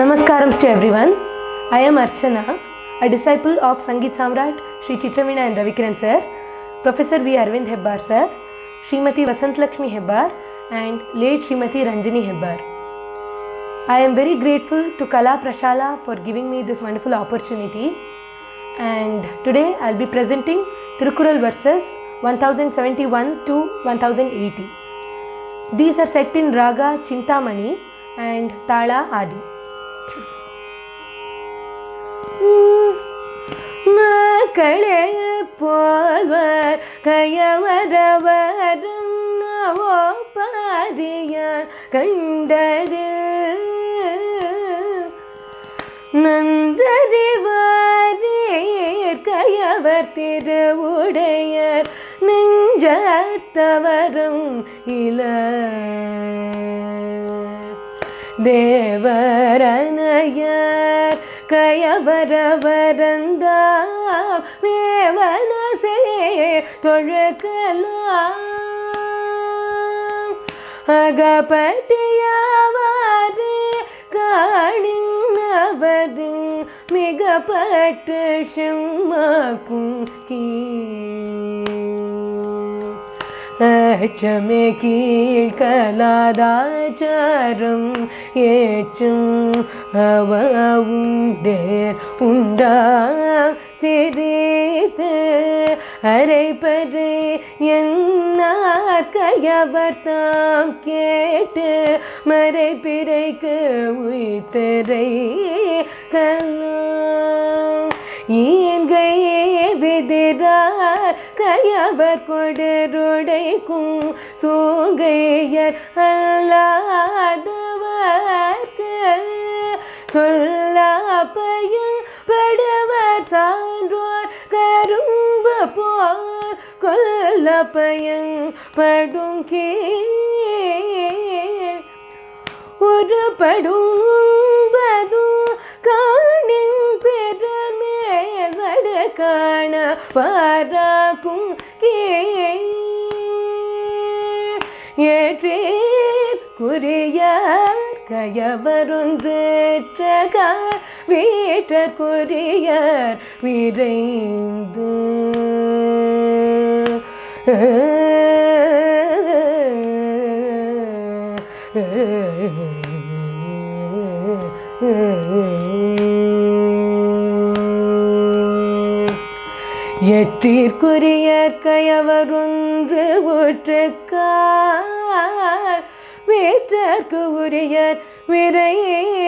Namaskaram to everyone. I am Archana, a disciple of Sangit Samrat Sri Chitravina N Ravikiran sir, Professor V. Arvind Hebbar sir, Shrimati Vasanth Lakshmi Hebbar and late Shrimati Ranjini Hebbar. I am very grateful to Kala Prashala for giving me this wonderful opportunity, and today I'll be presenting Tirukkural verses 1071 to 1080. These are set in Raga Chintamani and Tala Adi. மக்களே போல்வர் கயவரவரும் நவோபாதியான் கண்டது நந்தறிவாரீர் கயவர் திருவுடையர் நெஞ்சார்த்தவரும் இலர் தேவரனையார் கயவரவரந்தாவனசே தொழுகலாம் அகப்பட்டியாவாரே காணினவரும் மிகப்பட்டு செம்மாக்கும் அச்சமே கீழ்கலாதாச்சாரம் ஏச்சும் அவவுண்டேர் உண்டாம் சிரித்து அரைப்பது என்னார் கையவர்த்தாம் கேட்டு மறை பிறைக்கு உய்தரை கலாம் ஈன்கையே விதிரார் கையவர் கொடுருடைக்கும் சோங்கையர் அல்லாதவர்க்கு சொல்லாப்பையும் படவர் சான்றோர் கரும்ப போல் கொல்லப்பையும் படும் கீழ் ஒரு படும் பதும் காணின் பெருமே வடகாண பாராக்கும் ஏற்றே குறியார் கயவரொன்றேற்றகார் வீட்டர் குறியார் விரைந்து எற்றிற்குரிய கயவரொன்று ஒற்றுக்கார் வீற்றற்கு உரியர் விரையே